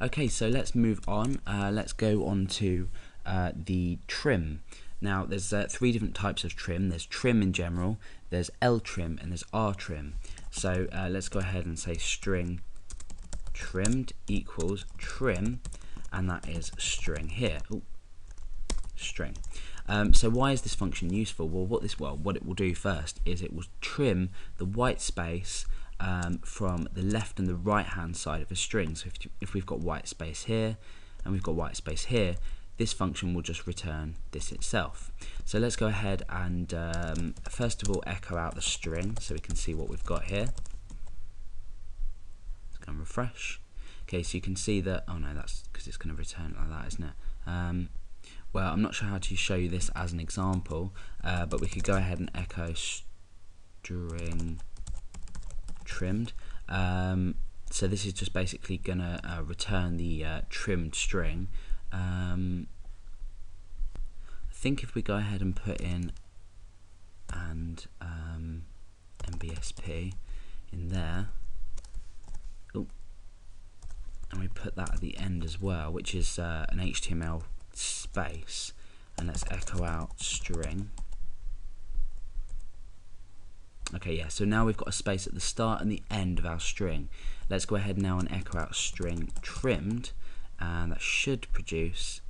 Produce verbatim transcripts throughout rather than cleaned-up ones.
Okay, so let's move on. Uh, let's go on to uh, the trim. Now, there's uh, three different types of trim. There's trim in general, there's L trim, and there's R trim. So uh, let's go ahead and say string trimmed equals trim, and that is string here. Ooh, string. Um, so why is this function useful? Well, what this well, what it will do first is it will trim the white space um, from the left and the right-hand side of a string. So if, if we've got white space here and we've got white space here, this function will just return this itself. So let's go ahead and um, first of all echo out the string so we can see what we've got here. Let's go and refresh. Okay, so you can see that. Oh no, that's because it's going to return like that, isn't it? Um, well, I'm not sure how to show you this as an example, uh, but we could go ahead and echo string trimmed. Um, so this is just basically going to uh, return the uh, trimmed string. Um, I think if we go ahead and put in and um, N B S P in there, ooh, and we put that at the end as well, which is uh, an H T M L space, and let's echo out string. Okay, yeah, so now we've got a space at the start and the end of our string. Let's go ahead now and echo out string trimmed, and that should produce,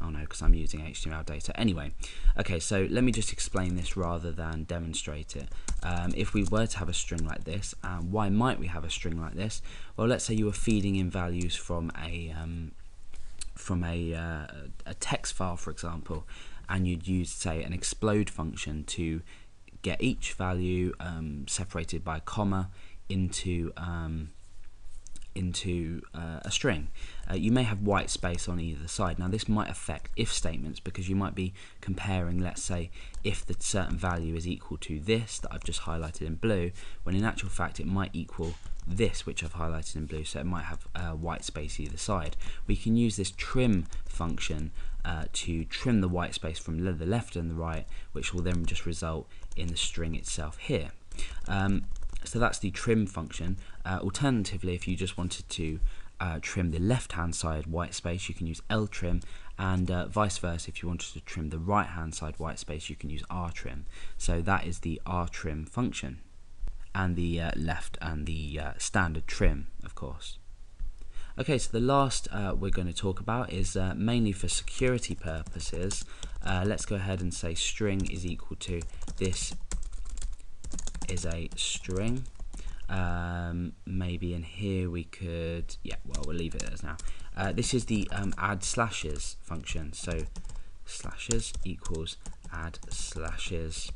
oh no, because I'm using H T M L data anyway. Okay, so let me just explain this rather than demonstrate it. Um, if we were to have a string like this, and um, why might we have a string like this? Well, let's say you were feeding in values from a um, from a, uh, a text file, for example, and you'd use, say, an explode function to get each value um, separated by a comma into um, into uh, a string. Uh, you may have white space on either side. Now this might affect if statements, because you might be comparing, let's say, if the certain value is equal to this that I've just highlighted in blue, when in actual fact it might equal this, which I've highlighted in blue, so it might have uh, white space either side. We can use this trim function uh, to trim the white space from the left and the right, which will then just result in the string itself here. Um, So that's the trim function. Uh, alternatively, if you just wanted to uh, trim the left-hand side white space, you can use L trim, and uh, vice versa. If you wanted to trim the right-hand side white space, you can use R trim. So that is the R trim function, and the uh, left and the uh, standard trim, of course. Okay, so the last uh, we're going to talk about is uh, mainly for security purposes. Uh, let's go ahead and say string is equal to this is a string. Um, maybe in here we could, yeah, well, we'll leave it as now. Uh, this is the um, add slashes function. So slashes equals add slashes,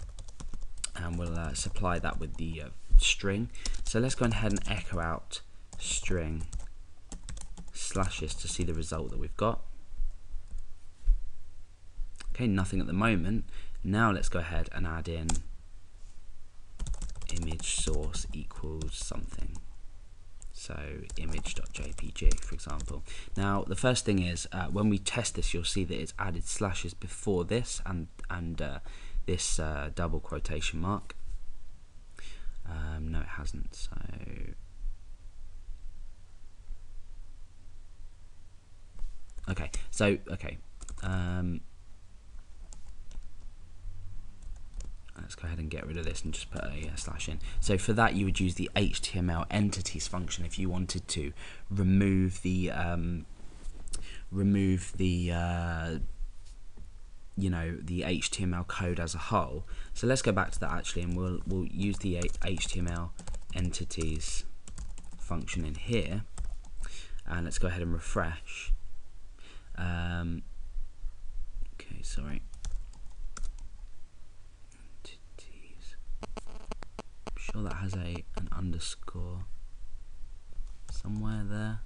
and we'll uh, supply that with the uh, string. So let's go ahead and echo out string slashes to see the result that we've got. Okay, nothing at the moment. Now let's go ahead and add in image source equals something, so image.jpg, for example. Now the first thing is uh, when we test this, you'll see that it's added slashes before this and and uh, this uh, double quotation mark. Um, no, it hasn't. So okay, so okay. Um, Let's go ahead and get rid of this and just put a slash in. So for that, you would use the H T M L entities function if you wanted to remove the um, remove the uh, you know, the H T M L code as a whole. So let's go back to that actually, and we'll we'll use the H T M L entities function in here, and let's go ahead and refresh. Um, okay, sorry. Sure that has a an underscore somewhere there.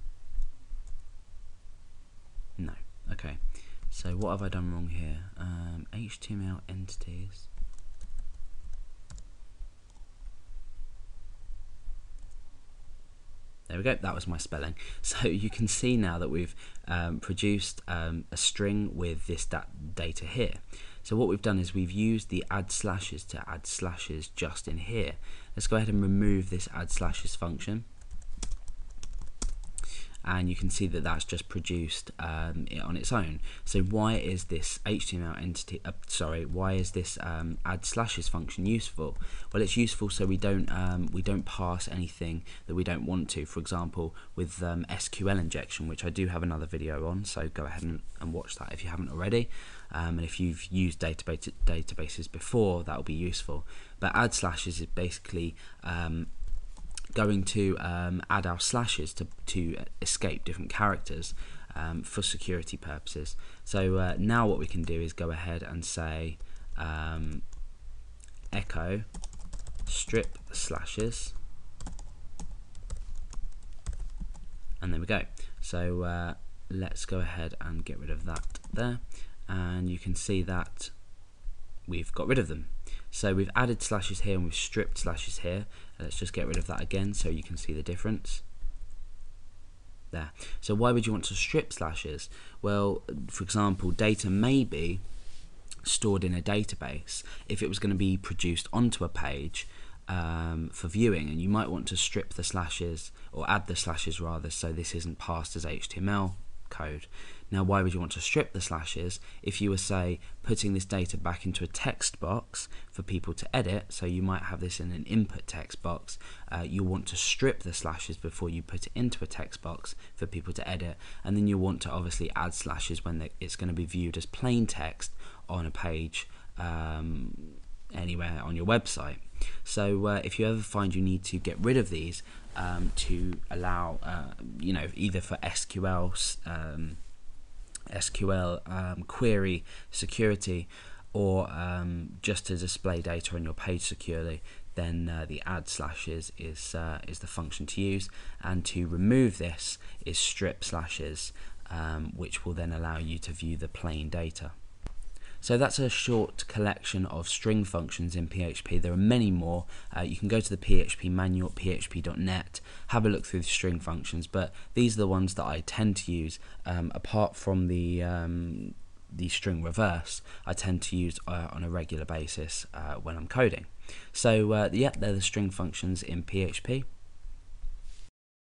No. Okay, so what have I done wrong here? um, H T M L entities, there we go, that was my spelling. So you can see now that we've um, produced um, a string with this that data here. So what we've done is we've used the add slashes to add slashes just in here. Let's go ahead and remove this add slashes function, and you can see that that's just produced um, it on its own. So why is this H T M L entity, uh, sorry, why is this um, add slashes function useful? Well, it's useful so we don't um, we don't pass anything that we don't want to. For example, with um, S Q L injection, which I do have another video on, so go ahead and, and watch that if you haven't already. Um, and if you've used database databases before, that'll be useful. But add slashes is basically um, going to um, add our slashes to, to escape different characters um, for security purposes. So uh, now what we can do is go ahead and say um, echo strip slashes, and there we go. So uh, let's go ahead and get rid of that there, and you can see that we've got rid of them. So we've added slashes here and we've stripped slashes here. Let's just get rid of that again so you can see the difference there. So why would you want to strip slashes? Well, for example, data may be stored in a database if it was going to be produced onto a page um, for viewing, and you might want to strip the slashes, or add the slashes rather, so this isn't passed as H T M L code. Now, why would you want to strip the slashes if you were, say, putting this data back into a text box for people to edit? So you might have this in an input text box. Uh, you want to strip the slashes before you put it into a text box for people to edit, and then you want to obviously add slashes when it's going to be viewed as plain text on a page um, anywhere on your website. So uh, if you ever find you need to get rid of these um, to allow, uh, you know, either for S Q L um, S Q L um, query security, or um, just to display data on your page securely, then uh, the add slashes is uh, is the function to use, and to remove this is strip slashes, um, which will then allow you to view the plain data. So that's a short collection of string functions in P H P. There are many more. Uh, you can go to the P H P manual, P H P dot net, have a look through the string functions, but these are the ones that I tend to use. Um, apart from the um, the string reverse, I tend to use uh, on a regular basis uh, when I'm coding. So uh, yeah, they're the string functions in P H P.